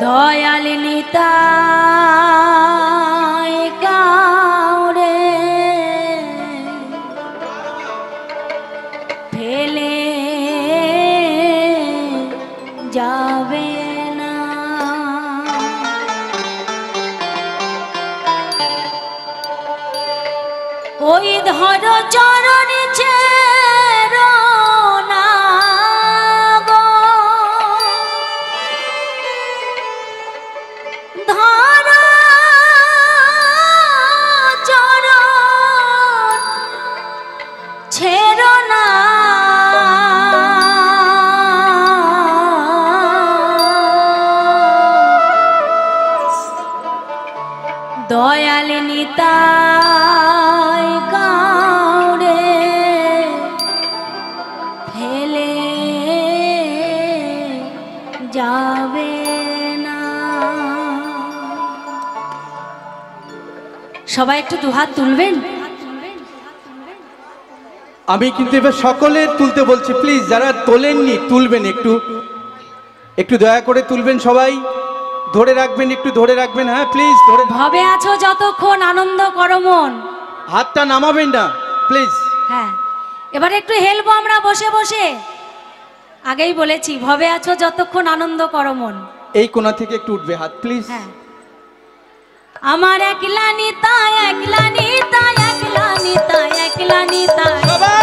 दयाल निताय गाँव रे फेले जावे ना ओई धर चरण दयाल निताय गाँव रे फेले जावे ना। सबाई एकटू दुहात तुलबेन आमी किन्तु एबार सकलेर तुलते बोलछि प्लिज जारा तोलेननि तुलबेन एकटू एकटू दया करे तुलबेन सबाई धरे रखबेन एकटू धरे रखबेन हाँ प्लिज धरे भावे आछो जतक्षण आनंद करो मन हाथटा नामाबेन ना प्लिज हाँ एबारे एकटू हेलबो आमरा बसे बसे आगेई बोलेछि भावे आछो जतक्षण आनंद करो मन एई कोना थेके एकटू उठबे हाथ प्लिज हाँ आमार एकला निताय एकला निताय एकला निताय एकला निताय सबाई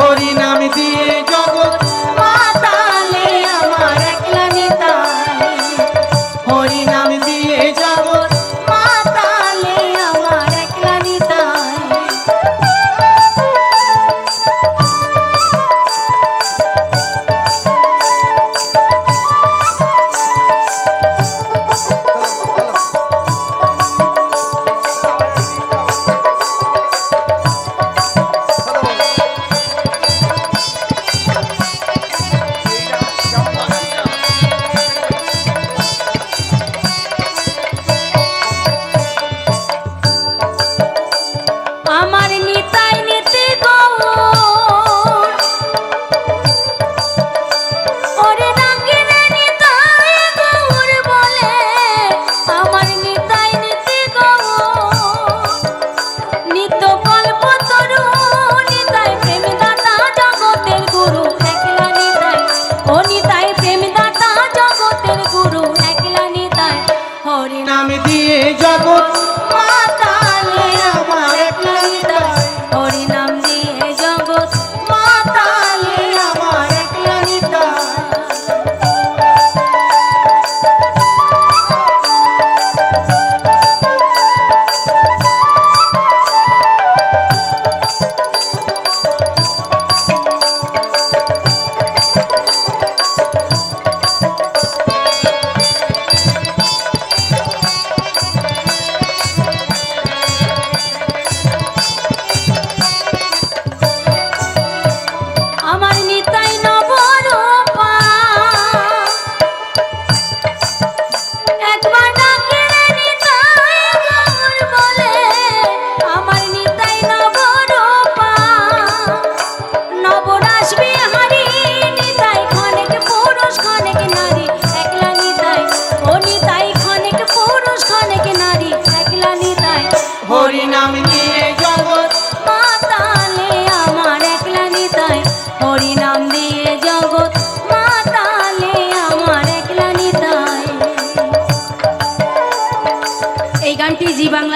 हरि नाम दिए जगत पाताले अमर एकला निताय हरि नाम दिए जगत पाताले अमर एकला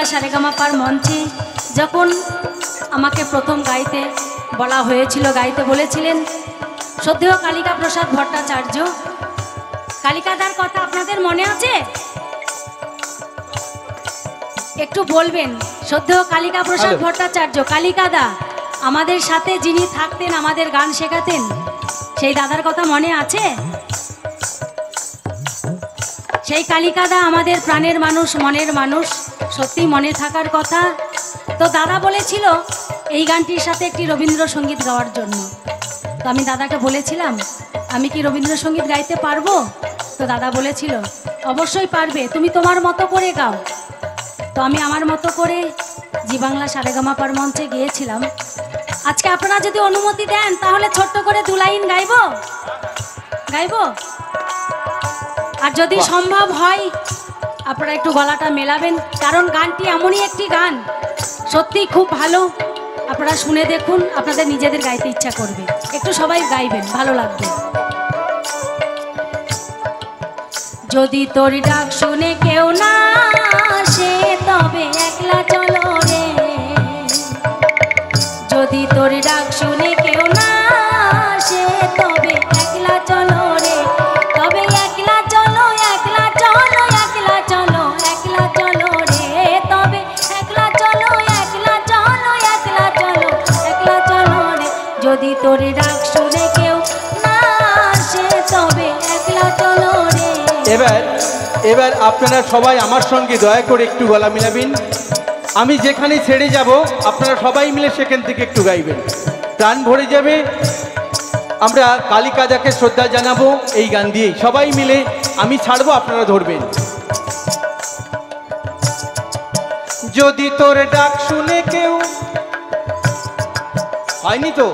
सारेगामापार मंचे जखन आमाके प्रथम गाइते बला हयेछिलो गाइते बोलेछिलेन श्रद्धेय कालिका प्रसाद भट्टाचार्य कालिकादार कथा आपनादेर मने आछे एकटू बोलबेन श्रद्धेय कालिका प्रसाद भट्टाचार्य कालिकादा आमादेर साथे जिनि थाकतेन आमादेर गान शेखातेन सेई दादार कथा मने आछे सेई कालिकादा आमादेर प्राणेर मानुष मनेर मानुष सत्यि मने थाकार कथा तो दादा बोलेछिलो एई गानटिर साथे एकटी रवींद्रसंगीत गावार जोन्नो तो आमी दादाके बोलेछिलाम आमी कि रवींद्रसंगीत गाइते पारबो तो दादा बोलेछिलो अवश्यई पारबे तुमी तोमार मतो करे गाओ तो आमी आमार मतो करे जी बांगला सारेगामापार मंचे गिएछिलाम आज के अपना जो अनुमति दें छोटे दो लाइन गाइब गाइब और जदि सम्भव है अपना एक गलाटा मेलाबें कारण गानटी एमन ही एक गान सत्यि खूब भालो अपना शुने देखुन अपना निजे गाइते इच्छा करबे एक सबाई गाइबें भालो लागबे जदि तोर डाक शुने केउ ना आसे तबे एकला चलो रे जदि तोर डाक शुने केउ ना आसे तबे एकला चलो रे तबे एकला चलो एकला चलो एकला चलो एकला चलो रे तबे एकला चलो एकला चलो एकला चलो एकला चलो रे जदि तोर डाक शुने केउ ना आसे तबे एकला चलो रे एबार एबार आपनारा सबाई आमार संगे दया करे एकटू गला मिलाबेन आमी जेखाने छेड़े जाबो आपनारा सबाई मिले सेखान थेके एकटू गाइबेन प्राण भरे जाबे आमरा काली काजाके श्रद्धा जानाबो एई गान दिये सबाई मिले आमी छाड़बो आपनारा धरबेन जदि तोर डाक शुने केउ হয়নি তো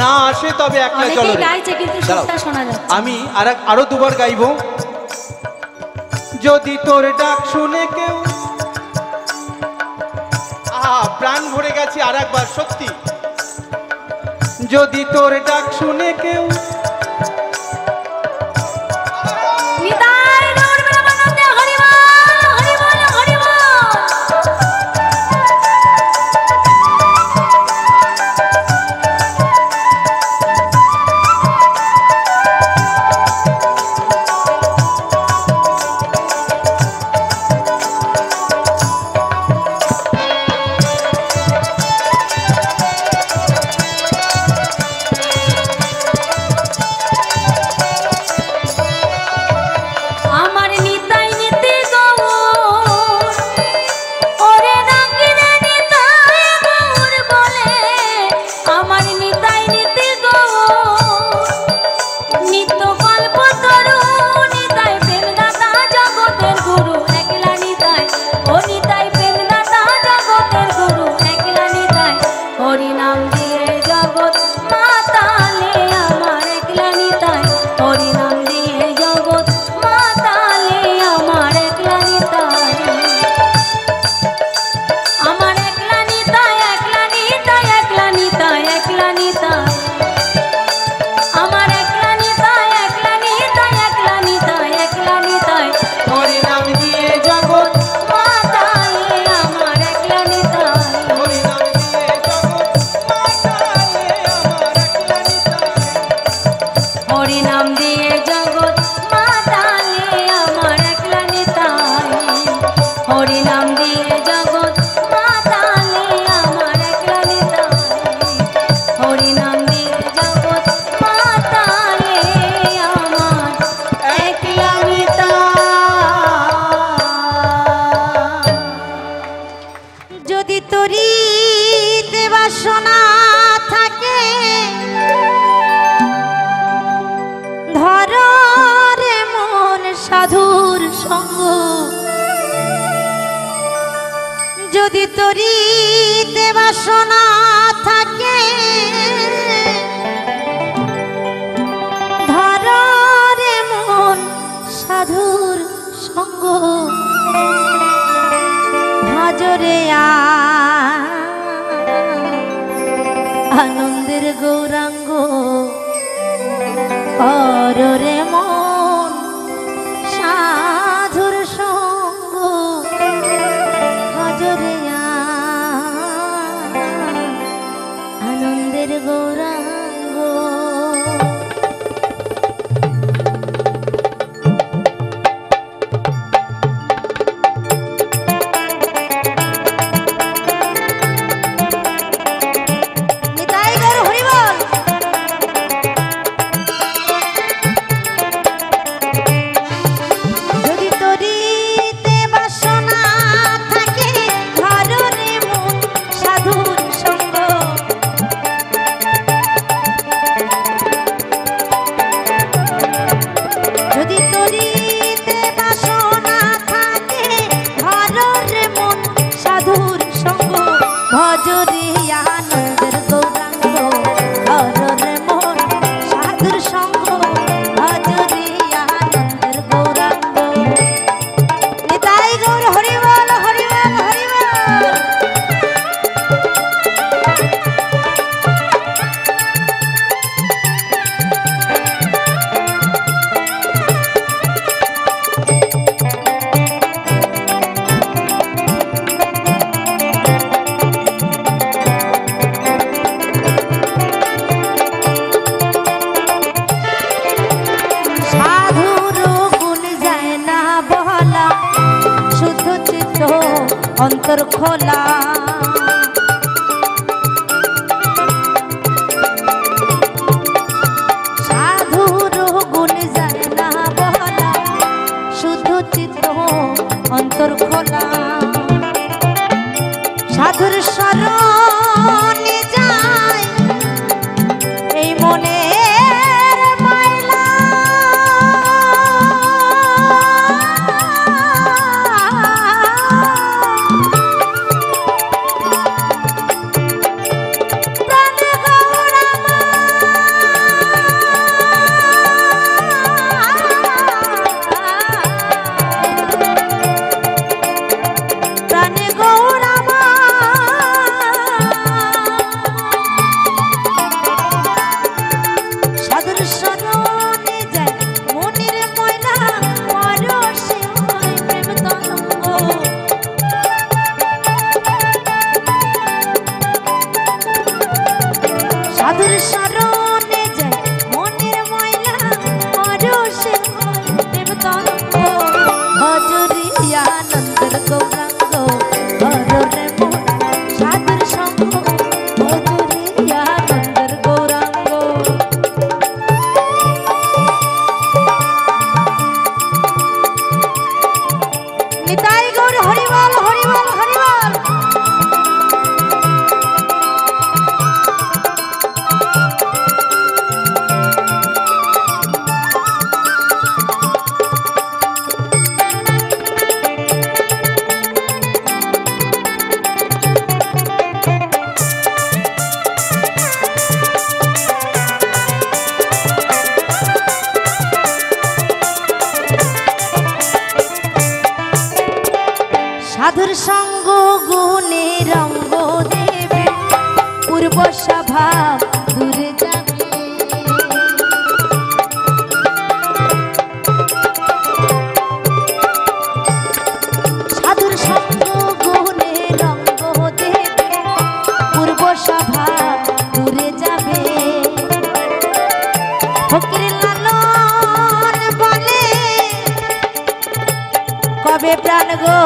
না আসে তবে একলা চলো আমি আরো দুবার গাইবো जदि तोर डाक शुने केउ प्राण भरे गेछे आर एकबार सत्यि जदि तोर डाक शुने केउ যদি তোরি দেবাসনা থাকে ধরে মন সাধুর সঙ্গ হাজরে আনন্দের গৌরাঙ্গ অরে মন সাধুর সঙ্গ হাজরে আনন্দের গৌরাঙ্গ নিতাই গৌর হরিবল। अंतर खोला। साधु रो गुण जाने ना बोला, शुद्ध चित्त अंतर खोला। साधुर शरणे जाय এই মনে संग गुणे रंग देवे पूर्व स्वभाव दूर जावे। साधुर संग गुणे रंग देवे पूर्व स्वभाव दूर जावे। फकीर लालन बोले कबे प्राण गो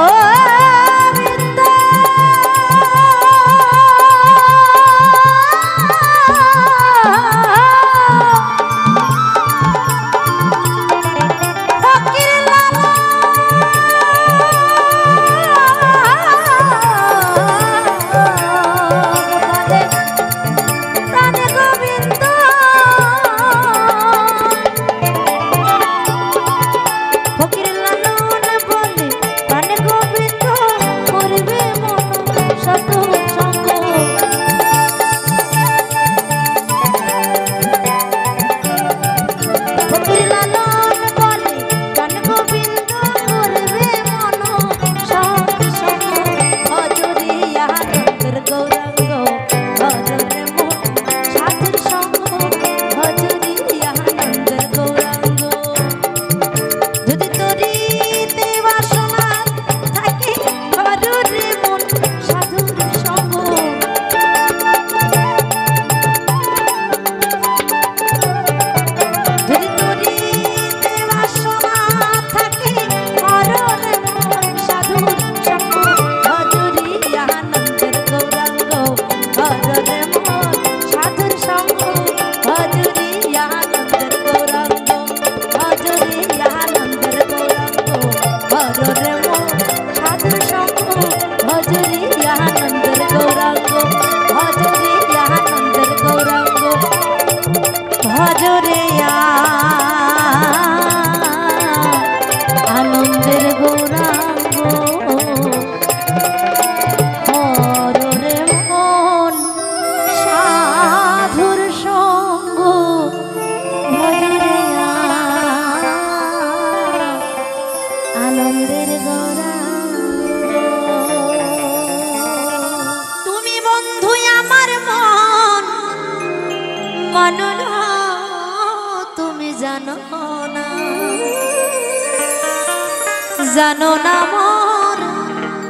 জানো না মোর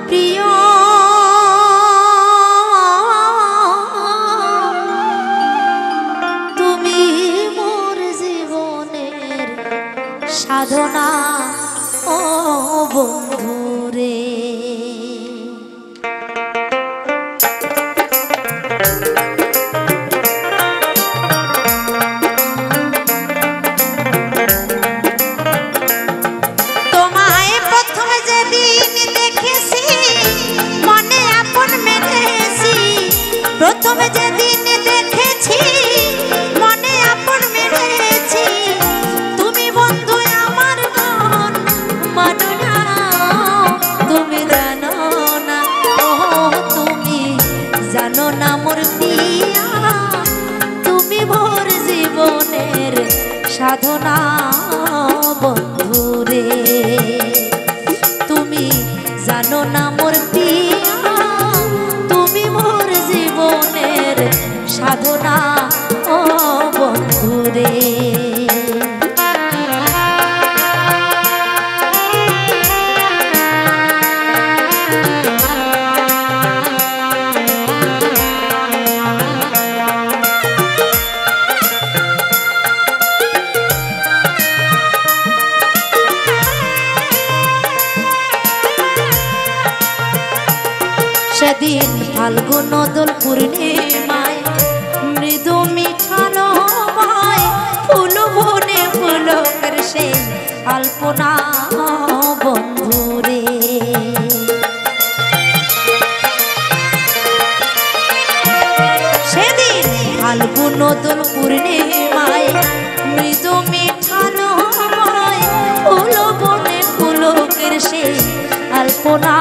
প্রিয় তুমি মোর জীবনের সাধনা ও বন্ধু রে। मोर जीवनेर साधना बंधुरे तुमी जानो ना मोर पिया तुमी मोर जीवनेर साधना बंधुरे। সেদিন ফাল্গুন দোল পূর্ণিমায় মৃদু মিঠানো মায় ফুল ভুনে ফুলকের সেই আলপনা বন্ধুরে সেদিন ফাল্গুন দোল পূর্ণিমায় মৃদু মিঠানো মায় ফুল ভুনে ফুলকের সেই আলপনা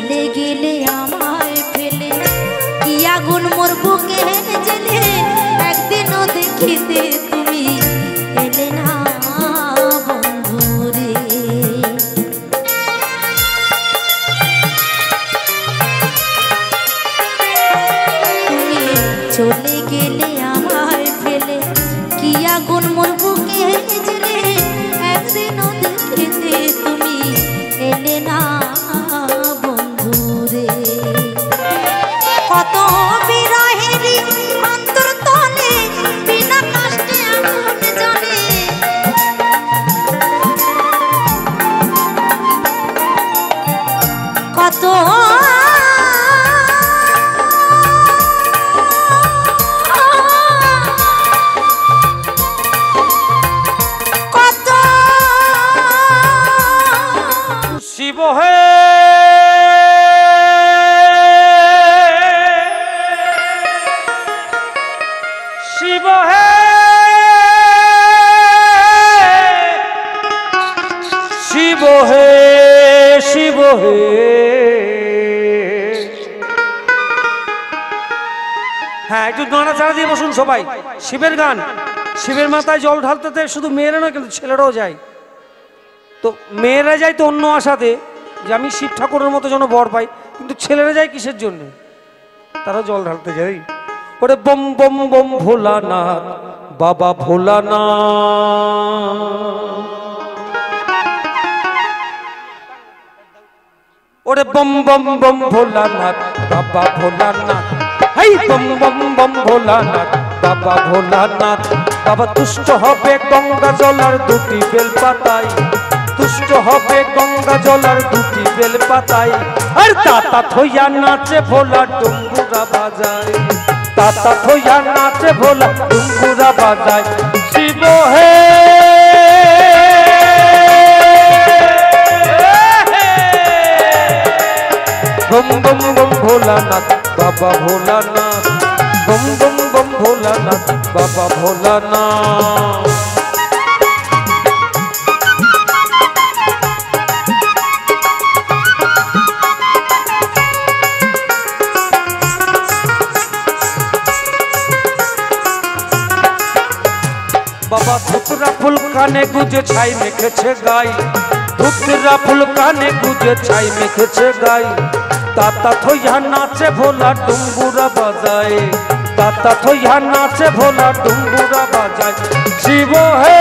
चले गेले आमाय फेले किया गुण मोर बुके जले एक दिन देखिते तुमी एले ना बंधुरे तुमी चले गेले आमाय फेले किया गुण मोर बुके जले एक दिन देखिते तुमी एले ना हाँ एक गाना छाड़ा दिए बसुन सबाई शिवेर गान शिवेर माथाय जल ढालते शुधु मेयेरा ना किन्तु छेलेराओ जाए तो मेयेरा जाए तो अन्य आशाते जे आमी शिव ठाकुरेर मतो जेन बर पाई किन्तु छेलेरा जाए किसेर जन्य तारा जल ढालते जाए ओरे बम बम बम भोलानाथ बाबा भोलानाथ ओरे बम बम बम भोलानाथ बाबा भोलानाथ हे बम बम बम भोलानाथ बाबा भोलानाथ बाबा तुष्ट हबे गंगा जलार दुटी बेलपाताय तुष्ट हबे गंगा जलार दुटी बेलपाताय आर ताता थइया नाचे भोला डुंगुरा बाजाय ताता थइया नाचे भोला डुंगुरा बाजाय शिव हे बम बम बम भोलानाथ बाबा भोलानाथ बम बम बम भोलानाथ बाबा भोलानाथ। बाबा धुतरा फुलका ने गुजे छाई में खेचे गाय, धुतरा फुलका ने गुजे छाई में खेचे गाय। ताता थो यहाँ नाचे भोला डुम्बुरा बजाए, ताता थो यहाँ नाचे भोला डुम्बुरा बजाए। जीवो है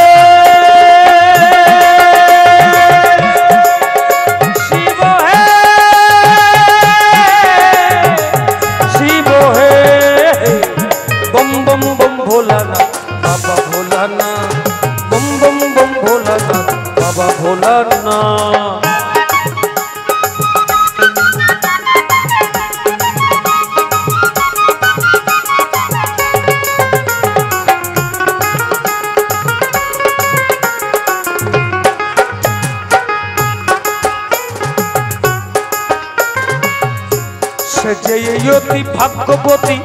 सेजेयती भाग्यवती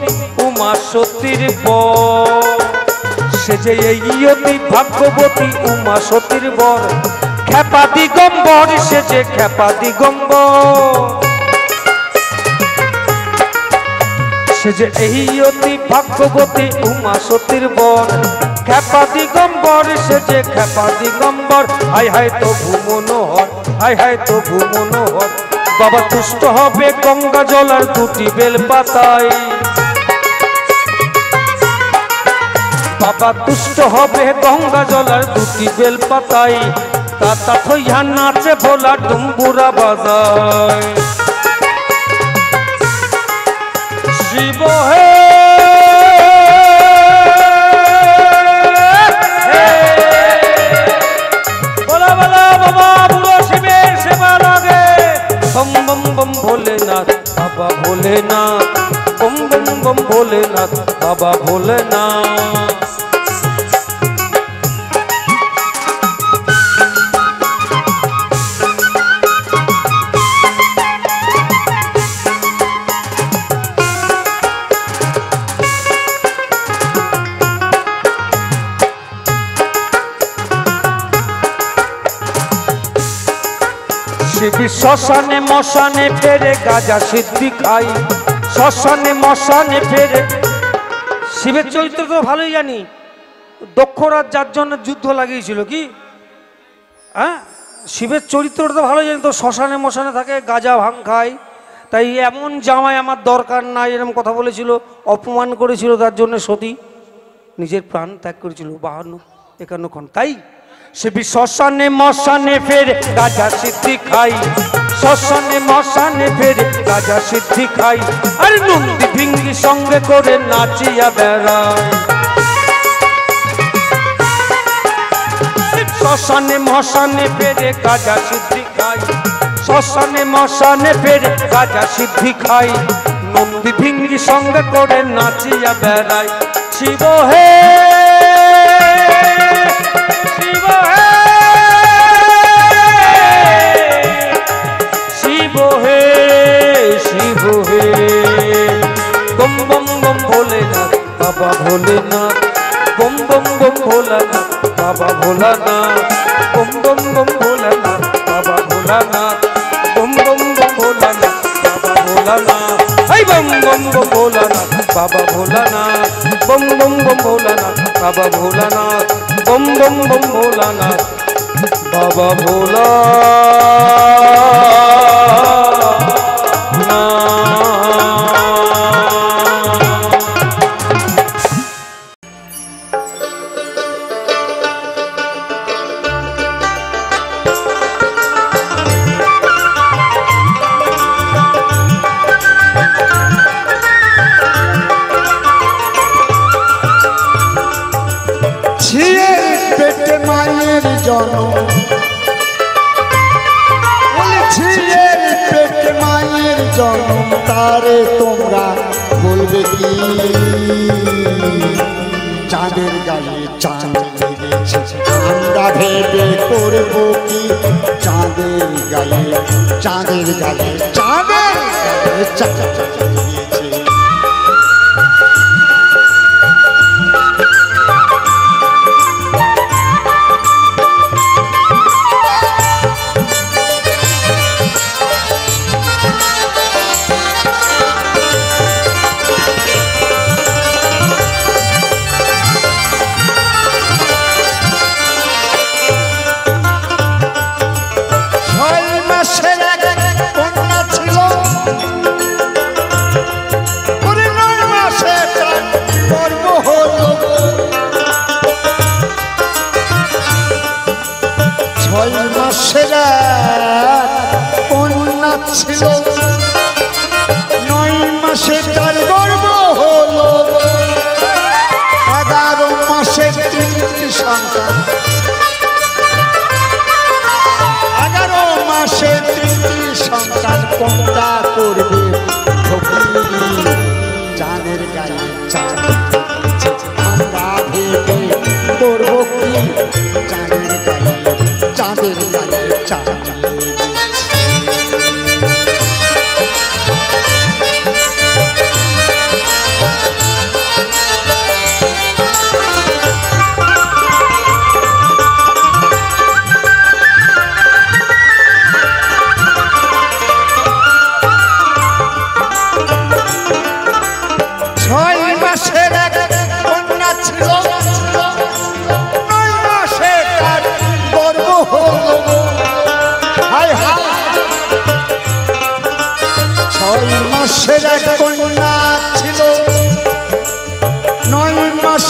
उमा सतीर बर, सेजेयती भाग्यवती उमा सतीर बर। खेपा दिगम्बर सेजे खेपा दिगम्बर, सेजे यती भाग्यवती उमा सतीर बर। खेपा दिगम्बर सेजे खेपा दिगम्बर। हाय हाय तबु मनोहर, हाय हाय तबु मनोहर। बाबा तुष्ट हबे गंगा जलार दुटी बेल पाताय, बाबा तुष्ट हबे गंगा जलार दुटी बेल पाताय। ताता थइया नाचे भोला डुम्बुरा बजाय। शिव हे बाबा भोलेनाथ, बम बम बम भोलेनाथ, बाबा भोलेनाथ। शशाने मशाने फेरे गाजा सिद्धि खाई, शशाने मशाने फेरे। शिवर चरित्र तो भलोई जानी, दक्षराज जार जन्य युद्ध लागिয়েছিল কি? হ্যাঁ, শিবের চরিত্র তো ভালোই জানি। তো শশানে মশানে থাকে, গাজা ভাঙ খায়, তাই এমন জামাই আমার দরকার নাই এরকম কথা বলেছিল, অপমান করেছিল। তার জন্য সতী নিজের প্রাণ ত্যাগ করেছিল 52-51 খন। তাই शिव शशाने मशाने फेर राजा सिद्धि खाई, शशाने मशाने फेर राजा सिद्धि खाई। अरे नंदी भिंगी संगे करे नाचिया बेड़ाय, शशाने मशाने फेरे राजा सिद्धि खाई, शशाने मशाने फेर राजा सिद्धि खाई। नंदी भिंगी संगे करे नाचिया बेड़ाय। शिव हे बाबा भोलेनाथ, बम बम बम भोलानाथ, बाबा भोलानाथ, बम बम बम भोलानाथ, बाबा भोलानाथ, बम बम बम भोलानाथ, बाबा भोलानाथ। हाय बम बम बम भोलानाथ, बाबा भोलानाथ, बम बम बम भोलानाथ, बाबा भोलानाथ, बम बम बम भोलानाथ, बाबा भोलानाथ। तारे तुमरा बोलबे की चाँदेर गाले चाँद मेरेछे आमरा भेबे करबो की। चाँदेर गाले चाँदेर गाले चाँदेर गाले चाँद मेरेछे।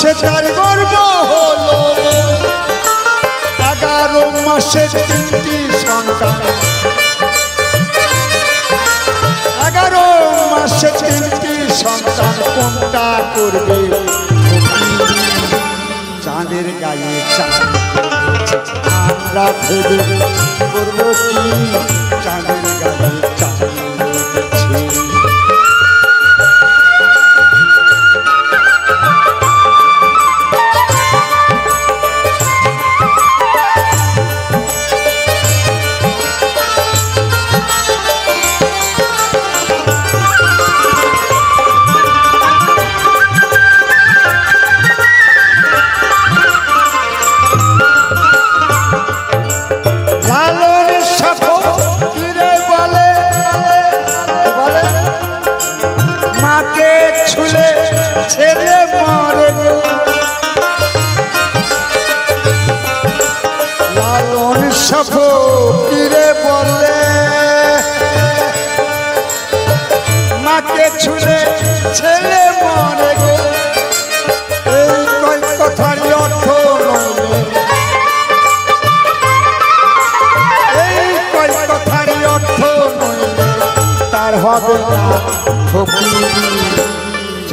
মাসে তার গর্ভ হলো 11 মাসে তিনটি সন্তান 11 মাসে তিনটি সন্তান কোনটা করবে চাঁদের গায়ে চাঁদ আমরা ভেবে করব কি চাঁদের গায়ে চাঁদ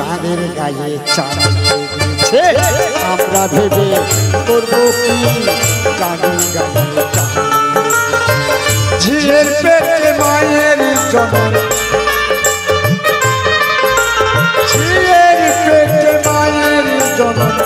चाँदर गाये चाँदा भेबे करबो की चाँदर गाये झिएर पेटे मायेर जनम झिएर पेटे मायेर जनम